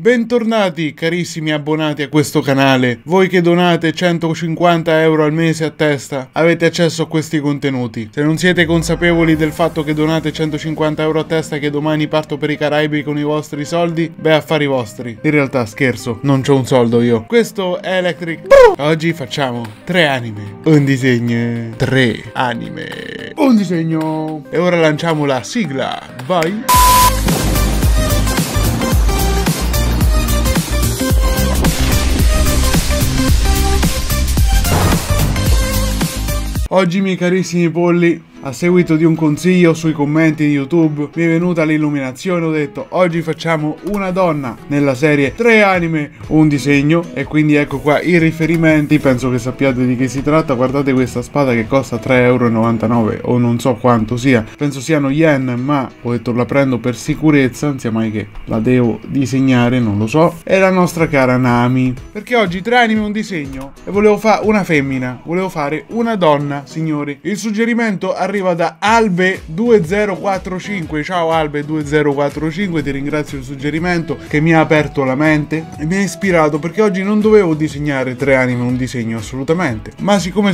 Bentornati carissimi abbonati a questo canale, voi che donate 150 euro al mese a testa avete accesso a questi contenuti. Se non siete consapevoli del fatto che donate 150 euro a testa e che domani parto per i Caraibi con i vostri soldi, beh, affari vostri. In realtà scherzo, non c'ho un soldo io. Questo è Electric. Oggi facciamo 3 anime, un disegno, 3 anime, un disegno. E ora lanciamo la sigla, vai! Oggi, miei carissimi polli, a seguito di un consiglio sui commenti di YouTube, mi è venuta l'illuminazione, ho detto oggi facciamo una donna nella serie 3 anime, un disegno, e quindi ecco qua i riferimenti, penso che sappiate di che si tratta. Guardate questa spada che costa 3,99 euro o non so quanto sia, penso siano yen, ma ho detto la prendo per sicurezza, anzi mai che la devo disegnare, non lo so. È la nostra cara Nami, perché oggi 3 anime, un disegno, e volevo fare una femmina, volevo fare una donna, signori. Il suggerimento arriva da albe2045. Ciao albe2045, ti ringrazio il suggerimento che mi ha aperto la mente e mi ha ispirato, perché oggi non dovevo disegnare 3 anime un disegno assolutamente, ma siccome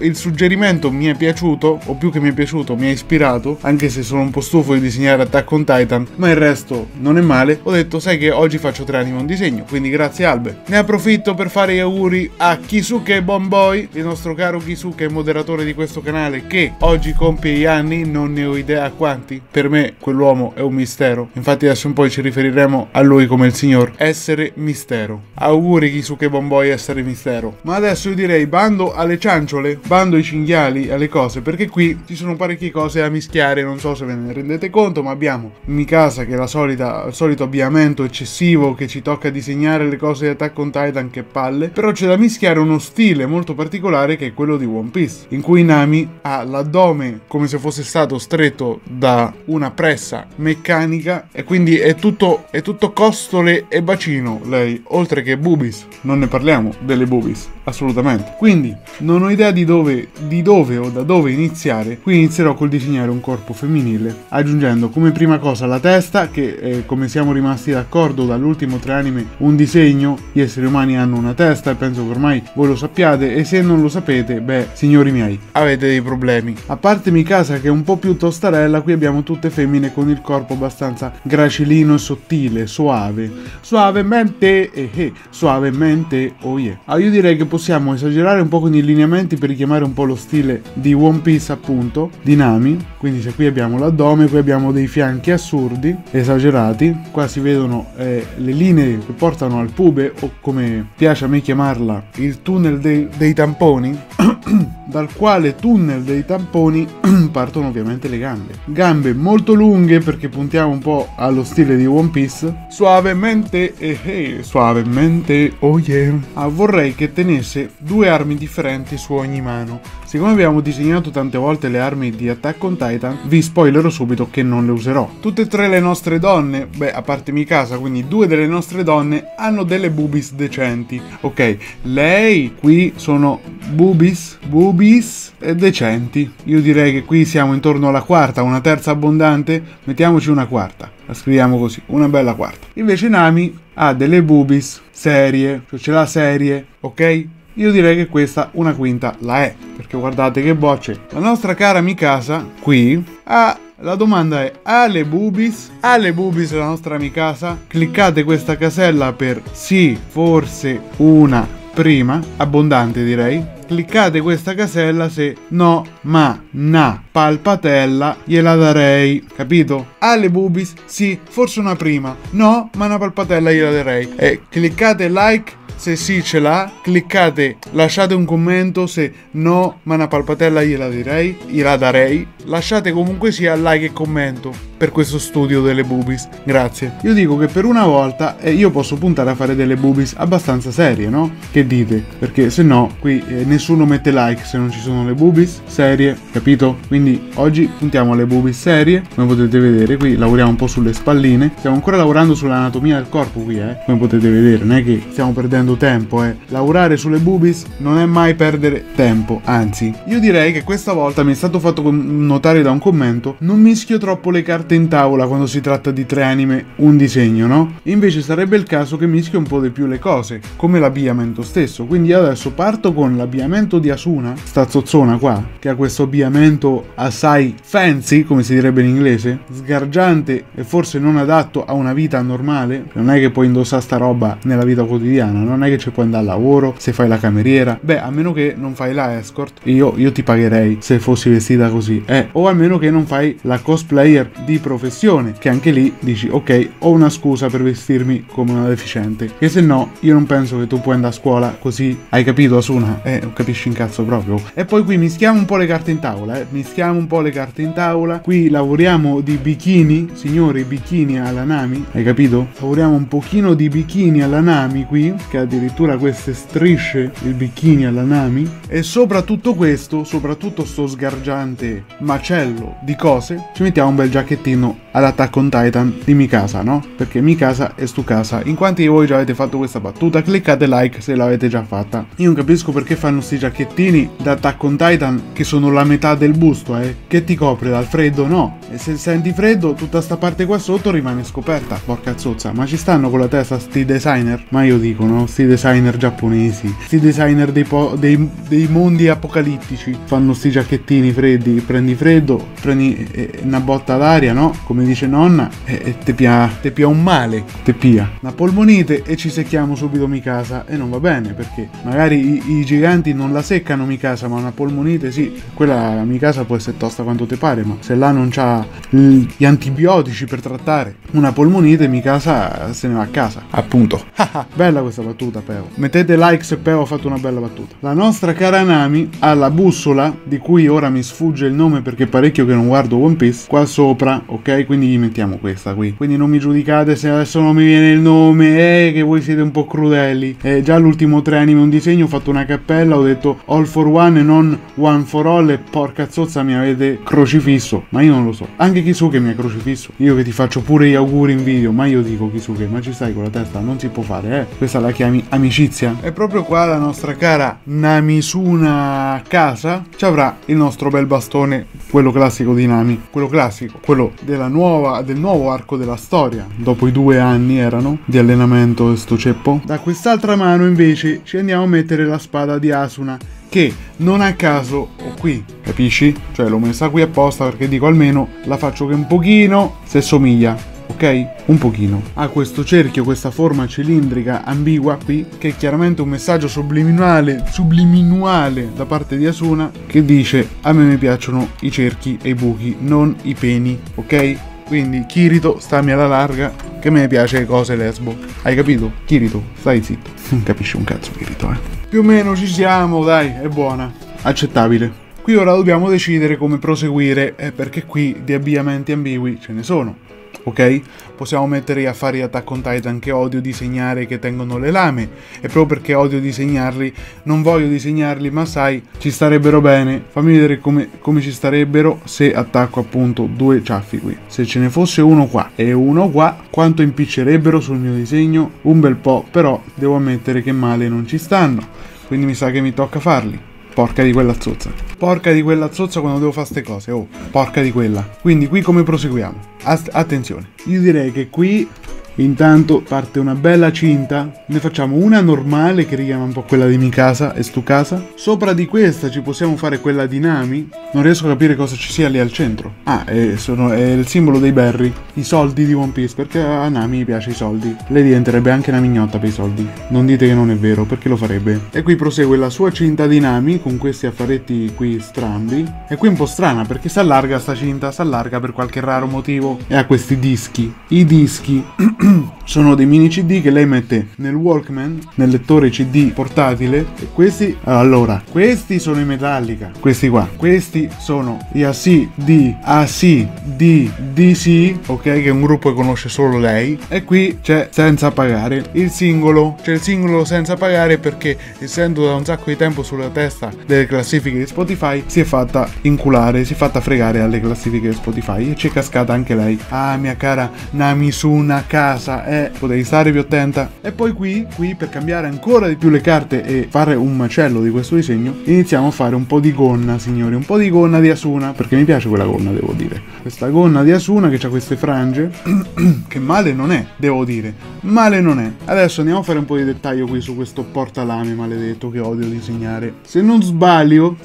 il suggerimento mi è piaciuto, o più che mi è piaciuto mi ha ispirato, anche se sono un po' stufo di disegnare Attack on Titan, ma il resto non è male, ho detto sai che oggi faccio 3 anime un disegno, quindi grazie Albe. Ne approfitto per fare gli auguri a Kisuke Bonboy, il nostro caro Kisuke, moderatore di questo canale, che oggi compie gli anni, non ne ho idea quanti. Per me quell'uomo è un mistero, infatti adesso in poi ci riferiremo a lui come il signor essere mistero. Auguri Kisuke Bonboy, essere mistero. Ma adesso io direi bando alle cianciole, bando ai cinghiali, alle cose, perché qui ci sono parecchie cose da mischiare, non so se ve ne rendete conto, ma abbiamo Mikasa che è il solito abbigliamento eccessivo che ci tocca disegnare le cose di Attack on Titan, che palle, però c'è da mischiare uno stile molto particolare che è quello di One Piece, in cui Nami ha la l'addome come se fosse stato stretto da una pressa meccanica, e quindi è tutto costole e bacino lei, oltre che boobies, non ne parliamo delle boobies assolutamente. Quindi non ho idea di dove o da dove iniziare, qui inizierò col disegnare un corpo femminile, aggiungendo come prima cosa la testa, che come siamo rimasti d'accordo dall'ultimo 3 anime un disegno, gli esseri umani hanno una testa e penso che ormai voi lo sappiate, e se non lo sapete, beh, signori miei, avete dei problemi. A parte Mikasa che è un po' più tostarella, qui abbiamo tutte femmine con il corpo abbastanza gracilino e sottile, suave, suavemente, suavemente, oh yeah. Allora io direi che possiamo esagerare un po' con i lineamenti per richiamare un po' lo stile di One Piece, appunto, di Nami. Quindi se qui abbiamo l'addome, qui abbiamo dei fianchi assurdi, esagerati, qua si vedono le linee che portano al pube, o come piace a me chiamarla, il tunnel dei tamponi, dal quale tunnel dei tamponi partono ovviamente le gambe. Gambe molto lunghe perché puntiamo un po' allo stile di One Piece. Suavemente, suavemente, oh yeah. Vorrei che tenesse 2 armi differenti su ogni mano. Siccome abbiamo disegnato tante volte le armi di Attack on Titan, vi spoilerò subito che non le userò. Tutte e 3 le nostre donne, beh, a parte Mikasa, quindi 2 delle nostre donne hanno delle boobies decenti. Ok, lei qui sono boobies decenti. Io direi che qui siamo intorno alla quarta, una terza abbondante, mettiamoci una quarta, la scriviamo così, una bella quarta. Invece Nami ha delle boobies serie, cioè ce l'ha serie, ok? Io direi che questa una quinta la è, perché guardate che bocce. La nostra cara Mikasa qui ha... La domanda è, ha le boobies? Ha le boobies la nostra Mikasa? Cliccate questa casella per sì, forse una prima, abbondante direi. Cliccate questa casella se no, ma, na, palpatella, gliela darei, capito? Ha le boobies? Sì, forse una prima. No, ma una palpatella gliela darei. E cliccate like se sì ce l'ha, cliccate, lasciate un commento se no, ma una palpatella gliela darei, lasciate comunque sia like e commento per questo studio delle boobies, grazie. Io dico che per una volta io posso puntare a fare delle boobies abbastanza serie, no? Che dite? Perché se no qui nessuno mette like se non ci sono le boobies serie, capito? Quindi oggi puntiamo alle boobies serie, come potete vedere qui lavoriamo un po' sulle spalline, stiamo ancora lavorando sull'anatomia del corpo qui, come potete vedere, non è che stiamo perdendo perdendo tempo e lavorare sulle boobies non è mai perdere tempo, anzi. Io direi che questa volta, mi è stato fatto notare da un commento, non mischio troppo le carte in tavola quando si tratta di tre anime, un disegno, no? Invece sarebbe il caso che mischio un po' di più le cose, come l'abbigliamento stesso. Quindi io adesso parto con l'abbigliamento di Asuna, sta zozzona qua, che ha questo abbigliamento assai fancy, come si direbbe in inglese, sgargiante e forse non adatto a una vita normale. Non è che puoi indossare sta roba nella vita quotidiana, non è che ci puoi andare al lavoro, se fai la cameriera, beh, a meno che non fai la escort, io ti pagherei se fossi vestita così, o a meno che non fai la cosplayer di professione, che anche lì dici, ok, ho una scusa per vestirmi come una deficiente, che se no, io non penso che tu puoi andare a scuola così, hai capito Asuna? Capisci un cazzo proprio. E poi qui mischiamo un po' le carte in tavola, qui lavoriamo di bikini, signori, bikini alla Nami, hai capito? Lavoriamo un pochino di bikini alla Nami qui, che ha addirittura queste strisce, il bikini alla Nami, e soprattutto questo, soprattutto sto sgargiante macello di cose, ci mettiamo un bel giacchettino all'Attack on Titan di Mikasa, no? Perché Mikasa è stu casa. In quanti di voi già avete fatto questa battuta, cliccate like se l'avete già fatta. Io non capisco perché fanno sti giacchettini da Attack on Titan che sono la metà del busto, che ti copre dal freddo, no? E se senti freddo tutta sta parte qua sotto rimane scoperta, porca zozza, ma ci stanno con la testa sti designer, ma io dico, no? Sti designer giapponesi, sti designer dei mondi apocalittici, fanno sti giacchettini freddi, prendi freddo, prendi una botta d'aria, no? Come dice nonna, e te pia un male, te pia una polmonite e ci secchiamo subito Mikasa, e non va bene, perché magari i giganti non la seccano Mikasa, ma una polmonite sì, quella Mikasa può essere tosta quanto te pare, ma se là non c'ha gli antibiotici per trattare una polmonite, Mikasa se ne va a casa, appunto. Bella questa battuta, Peo, mettete like se Peo ha fatto una bella battuta. La nostra cara Nami ha la bussola, di cui ora mi sfugge il nome perché è parecchio che non guardo One Piece, qua sopra, ok? Quindi gli mettiamo questa qui, quindi non mi giudicate se adesso non mi viene il nome, che voi siete un po' crudelli. Già l'ultimo tre anime un disegno, ho fatto una cappella, ho detto all for one e non one for all, e porca zozza mi avete crocifisso, ma io non lo so. Anche Kisuke mi ha crocifisso, io che ti faccio pure gli auguri in video, ma io dico Kisuke, ma ci stai con la testa, non si può fare, questa la chiami amicizia. E proprio qua la nostra cara Namisuna casa ci avrà il nostro bel bastone, quello classico di Nami, quello classico, quello del nuovo arco della storia, dopo i 2 anni erano di allenamento, sto ceppo. Da quest'altra mano invece ci andiamo a mettere la spada di Asuna, che non a caso ho qui, capisci? Cioè l'ho messa qui apposta perché dico almeno la faccio che un pochino se somiglia, ok? Un pochino. Ha questo cerchio, questa forma cilindrica ambigua qui, che è chiaramente un messaggio subliminale da parte di Asuna, che dice a me mi piacciono i cerchi e i buchi, non i peni, ok? Quindi Kirito, stammi alla larga, che a me piace le cose lesbo, hai capito? Kirito, stai zitto. Non capisci un cazzo Kirito, Più o meno ci siamo, dai, è buona, accettabile. Qui ora dobbiamo decidere come proseguire, perché qui di abbigliamenti ambigui ce ne sono, ok? Possiamo mettere gli affari Attack on Titan che odio disegnare, che tengono le lame, e proprio perché odio disegnarli, non voglio disegnarli, ma sai, ci starebbero bene. Fammi vedere come ci starebbero se attacco appunto 2 ciaffi qui. Se ce ne fosse uno qua e uno qua, quanto impiccerebbero sul mio disegno? Un bel po', però devo ammettere che male non ci stanno. Quindi mi sa che mi tocca farli. Porca di quella zozza. Porca di quella zozza quando devo fare ste cose. Oh, porca di quella. Quindi qui come proseguiamo? Attenzione. Io direi che qui intanto parte una bella cinta. Ne facciamo una normale che richiama un po' quella di Mikasa e stu casa. Sopra di questa ci possiamo fare quella di Nami. Non riesco a capire cosa ci sia lì al centro. È il simbolo dei berry, i soldi di One Piece, perché a Nami piace i soldi. Lei diventerebbe anche una mignotta per i soldi. Non dite che non è vero, perché lo farebbe. E qui prosegue la sua cinta di Nami con questi affaretti qui strambi. E qui è un po' strana perché si allarga sta cinta, si allarga per qualche raro motivo. E ha questi dischi. I dischi sono dei mini CD che lei mette nel Walkman, nel lettore CD portatile. E questi, allora, questi sono i Metallica. Questi qua. Questi sono gli AC/DC, ok, che è un gruppo che conosce solo lei. E qui c'è senza pagare il singolo, c'è il singolo senza pagare perché, essendo da un sacco di tempo sulla testa delle classifiche di Spotify, si è fatta inculare, si è fatta fregare alle classifiche di Spotify e c'è cascata anche lei. Ah, mia cara Namisuna cara, casa, potevi stare più attenta. E poi qui per cambiare ancora di più le carte e fare un macello di questo disegno, iniziamo a fare un po' di gonna, signori, un po' di gonna di Asuna, perché mi piace quella gonna, devo dire. Questa gonna di Asuna che ha queste frange che male non è, devo dire, male non è. Adesso andiamo a fare un po' di dettaglio qui su questo portalame maledetto che odio disegnare. Se non sbaglio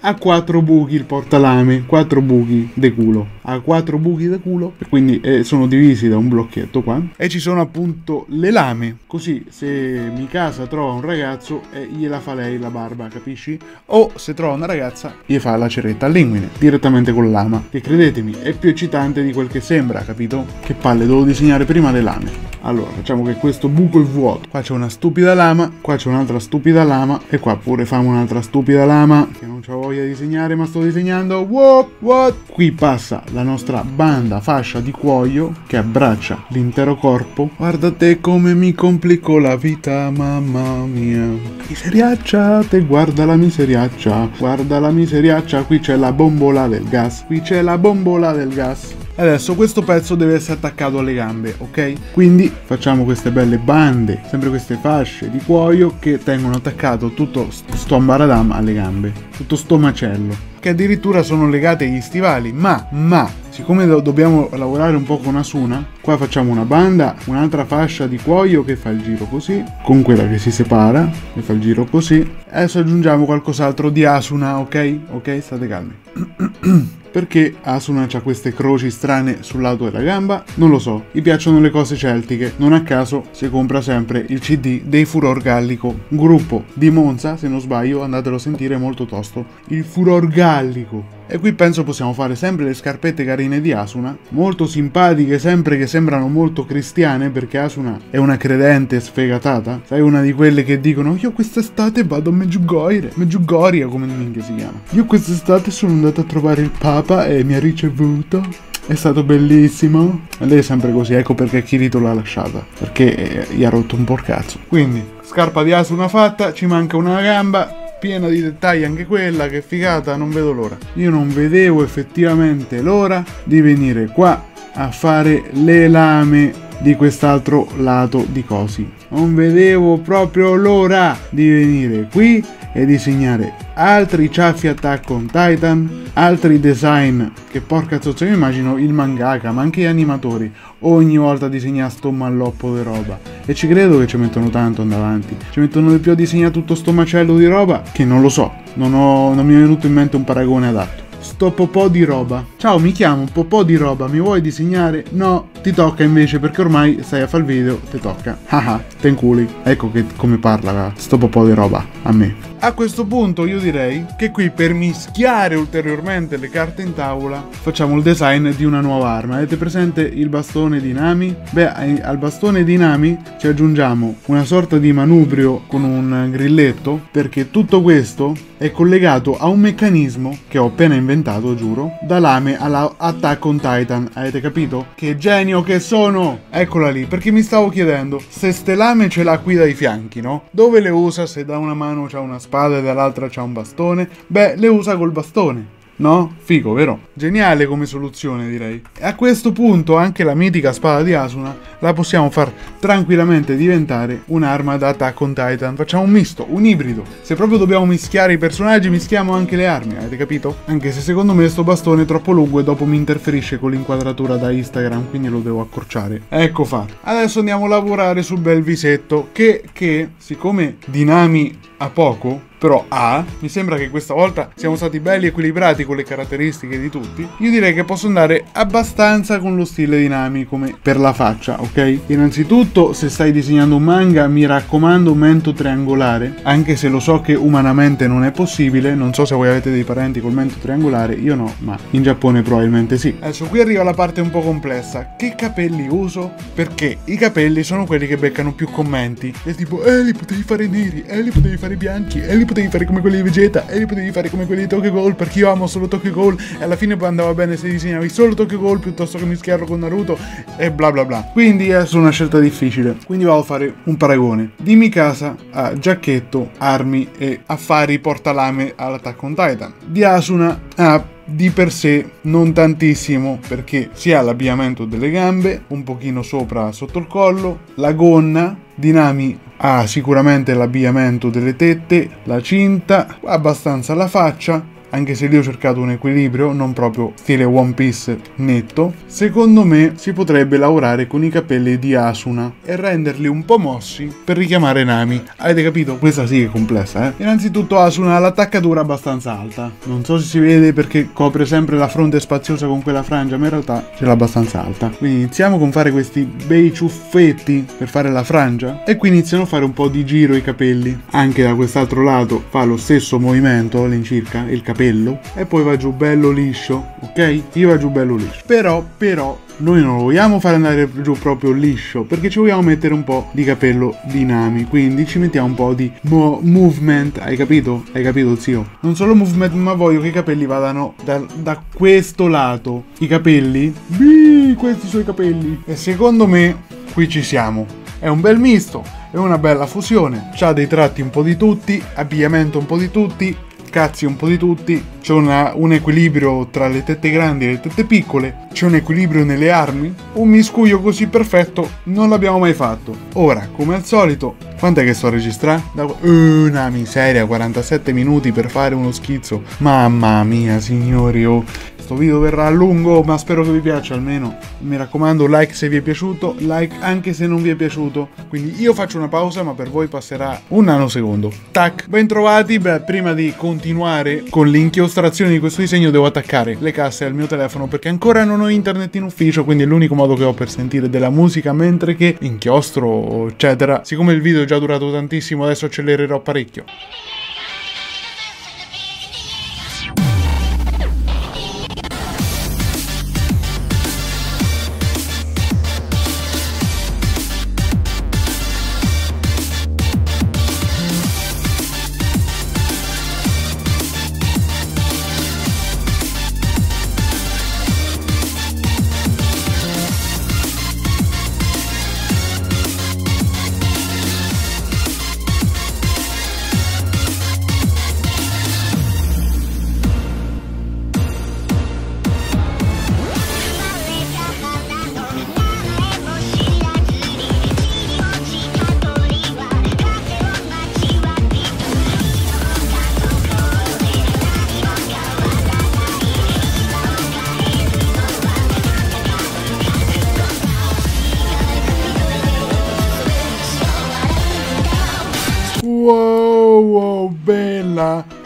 ha 4 buchi il portalame, 4 buchi de culo, ha 4 buchi de culo, e quindi sono divisi da un blocchetto qua, e ci sono appunto le lame, così se Mikasa trova un ragazzo gliela fa lei la barba, capisci? O se trova una ragazza gli fa la ceretta all'inguine direttamente con la lama, che credetemi è più eccitante di quel che sembra, capito? Che palle, devo disegnare prima le lame. Allora, facciamo che questo buco è vuoto. Qua c'è una stupida lama, qua c'è un'altra stupida lama, e qua pure famo un'altra stupida lama, che non c'ho voglia di disegnare ma sto disegnando. What? What? Qui passa la nostra banda fascia di cuoio che abbraccia l'intero corpo. Guardate come mi complico la vita, mamma mia. Miseriaccia, te guarda la miseriaccia, guarda la miseriaccia. Qui c'è la bombola del gas, qui c'è la bombola del gas. Adesso questo pezzo deve essere attaccato alle gambe, ok? Quindi facciamo queste belle bande, sempre queste fasce di cuoio che tengono attaccato tutto sto ambaradam alle gambe, tutto sto macello, che addirittura sono legate agli stivali, ma siccome dobbiamo lavorare un po' con Asuna, qua facciamo una banda, un'altra fascia di cuoio che fa il giro così, con quella che si separa, che fa il giro così. Adesso aggiungiamo qualcos'altro di Asuna, ok? Ok, state calmi. Perché Asuna ha queste croci strane sul lato della gamba? Non lo so, gli piacciono le cose celtiche, non a caso si compra sempre il CD dei Furor Gallico, gruppo di Monza, se non sbaglio, andatelo a sentire, molto tosto, il Furor Gallico. E qui penso possiamo fare sempre le scarpette carine di Asuna, molto simpatiche sempre, che sembrano molto cristiane, perché Asuna è una credente sfegatata, sai, una di quelle che dicono io quest'estate vado a Medjugorje, come minchia si chiama, io quest'estate sono andata a trovare il Papa e mi ha ricevuto, è stato bellissimo. Lei è sempre così, ecco perché Kirito l'ha lasciata, perché gli ha rotto un po' il cazzo. Quindi scarpa di Asuna fatta, ci manca una gamba piena di dettagli anche quella, che figata, non vedo l'ora. Io non vedevo effettivamente l'ora di venire qua a fare le lame di quest'altro lato di cosi, non vedevo proprio l'ora di venire qui e disegnare altri ciaffi Attack on Titan, altri design che porca zozza, mi immagino il mangaka ma anche gli animatori ogni volta disegna sto malloppo di roba, e ci credo che ci mettono tanto andare avanti, ci mettono di più a disegnare tutto sto macello di roba che non lo so, non mi è venuto in mente un paragone adatto. Sto popò di roba. Ciao, mi chiamo popò di roba, mi vuoi disegnare? No, ti tocca invece, perché ormai stai a fare il video, ti tocca. Haha, te inculi. Ecco che come parla sto popò di roba a me. A questo punto io direi che qui, per mischiare ulteriormente le carte in tavola, facciamo il design di una nuova arma. Avete presente il bastone di Nami? Beh, al bastone di Nami ci aggiungiamo una sorta di manubrio con un grilletto, perché tutto questo è collegato a un meccanismo che ho appena inventato, giuro, da lame alla Attack on Titan. Avete capito? Che genio che sono! Eccola lì, perché mi stavo chiedendo, se ste lame ce l'ha qui dai fianchi, no? Dove le usa se da una mano c'ha una spada e dall'altra c'ha un bastone? Beh, le usa col bastone. No? Figo, vero? Geniale come soluzione, direi. A questo punto anche la mitica spada di Asuna la possiamo far tranquillamente diventare un'arma da Attack on Titan. Facciamo un misto, un ibrido. Se proprio dobbiamo mischiare i personaggi, mischiamo anche le armi, avete capito? Anche se secondo me sto bastone è troppo lungo e dopo mi interferisce con l'inquadratura da Instagram, quindi lo devo accorciare. Ecco fatto. Adesso andiamo a lavorare sul bel visetto, che siccome Dinami ha poco, però mi sembra che questa volta siamo stati belli equilibrati con le caratteristiche di tutti. Io direi che posso andare abbastanza con lo stile di Nami come per la faccia, ok? Innanzitutto, se stai disegnando un manga, mi raccomando, mento triangolare, anche se lo so che umanamente non è possibile, non so se voi avete dei parenti col mento triangolare, io no, ma in Giappone probabilmente sì. Adesso qui arriva la parte un po' complessa. Che capelli uso? Perché i capelli sono quelli che beccano più commenti, e tipo li potevi fare neri, li potevi fare bianchi, li potevi fare come quelli di Vegeta, e li potevi fare come quelli di Tokyo Ghoul, perché io amo solo Tokyo Ghoul, e alla fine andava bene se disegnavi solo Tokyo Ghoul piuttosto che mischiarlo con Naruto e bla bla bla. Quindi è una scelta difficile, quindi vado a fare un paragone di Mikasa a giacchetto, armi e affari portalame all'Attack on Titan, di Asuna a di per sé non tantissimo, perché si ha l'abbigliamento delle gambe, un pochino sopra sotto il collo, la gonna. Nami ha sicuramente l'abbigliamento delle tette, la cinta, abbastanza la faccia, anche se lì ho cercato un equilibrio, non proprio stile One Piece netto. Secondo me si potrebbe lavorare con i capelli di Asuna e renderli un po' mossi per richiamare Nami. Avete capito? Questa sì che è complessa, eh? Innanzitutto Asuna ha l'attaccatura abbastanza alta. Non so se si vede perché copre sempre la fronte spaziosa con quella frangia, ma in realtà ce l'ha abbastanza alta. Quindi iniziamo con fare questi bei ciuffetti per fare la frangia e qui iniziano a fare un po' di giro i capelli. Anche da quest'altro lato fa lo stesso movimento all'incirca, il capello, e poi va giù bello liscio, ok? Io va giù bello liscio. Però noi non lo vogliamo fare andare giù proprio liscio, perché ci vogliamo mettere un po' di capello di Nami, quindi ci mettiamo un po' di movement, hai capito? Hai capito, zio? Non solo movement, ma voglio che i capelli vadano da questo lato. I capelli? Questi sono i capelli. E secondo me qui ci siamo. È un bel misto, è una bella fusione. C'ha dei tratti un po' di tutti, abbigliamento un po' di tutti, cazzi un po' di tutti, c'è un equilibrio tra le tette grandi e le tette piccole, c'è un equilibrio nelle armi, un miscuglio così perfetto non l'abbiamo mai fatto. Ora, come al solito, quant'è che sto registrando? Una miseria, 47 minuti per fare uno schizzo, mamma mia signori, oh. Questo video verrà a lungo, ma spero che vi piaccia almeno. Mi raccomando, like se vi è piaciuto, like anche se non vi è piaciuto. Quindi io faccio una pausa, ma per voi passerà un nanosecondo. Tac! Bentrovati, prima di continuare con l'inchiostrazione di questo disegno devo attaccare le casse al mio telefono, perché ancora non ho internet in ufficio, quindi è l'unico modo che ho per sentire della musica mentre che inchiostro, eccetera. Siccome il video è già durato tantissimo, adesso accelererò parecchio.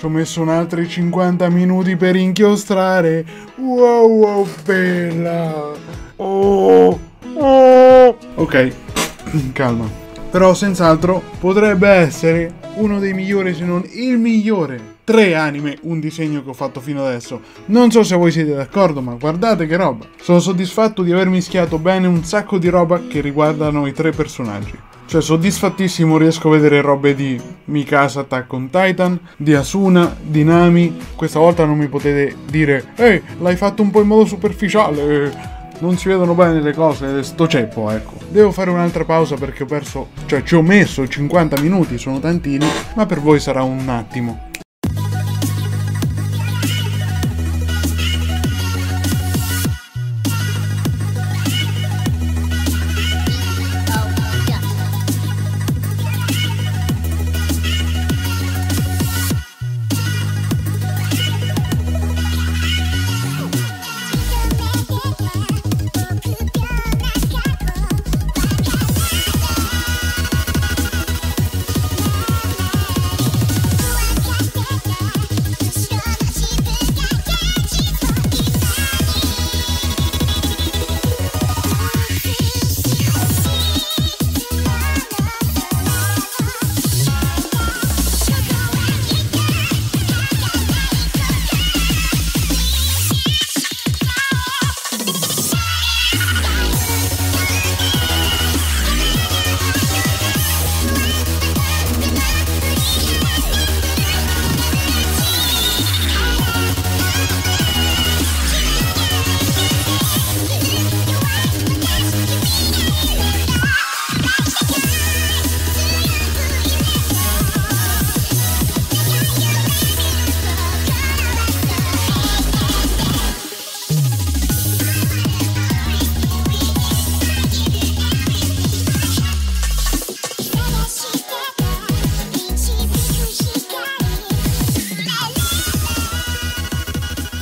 Ci ho messo altri 50 minuti per inchiostrare. Wow, bella. Ok, calma. Però senz'altro potrebbe essere uno dei migliori, se non il migliore 3 anime, un disegno che ho fatto fino adesso. Non so se voi siete d'accordo, ma guardate che roba. Sono soddisfatto di aver mischiato bene un sacco di roba che riguardano i 3 personaggi. Cioè, soddisfattissimo, riesco a vedere robe di Mikasa, Attack on Titan, di Asuna, di Nami. Questa volta non mi potete dire «Ehi, l'hai fatto un po' in modo superficiale!» Non si vedono bene le cose, sto ceppo, ecco. Devo fare un'altra pausa perché ho perso... Cioè, ci ho messo 50 minuti, sono tantini, ma per voi sarà un attimo.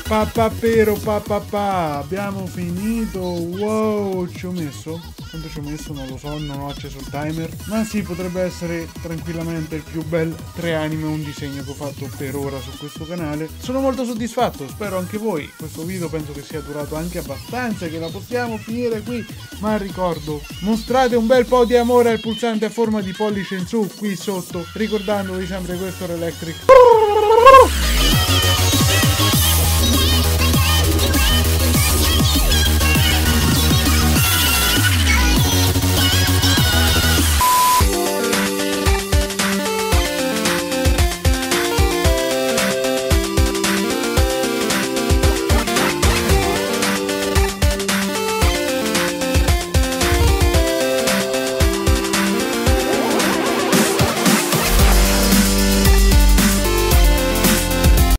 Papapero papapà, abbiamo finito. Wow, ci ho messo, quanto ci ho messo non lo so, non ho acceso il timer, ma sì, potrebbe essere tranquillamente il più bel 3 anime un disegno che ho fatto per ora su questo canale. Sono molto soddisfatto, spero anche voi. Questo video penso che sia durato anche abbastanza e che la possiamo finire qui, ma ricordo, mostrate un bel po' di amore al pulsante a forma di pollice in su qui sotto, ricordandovi sempre questo era Electric.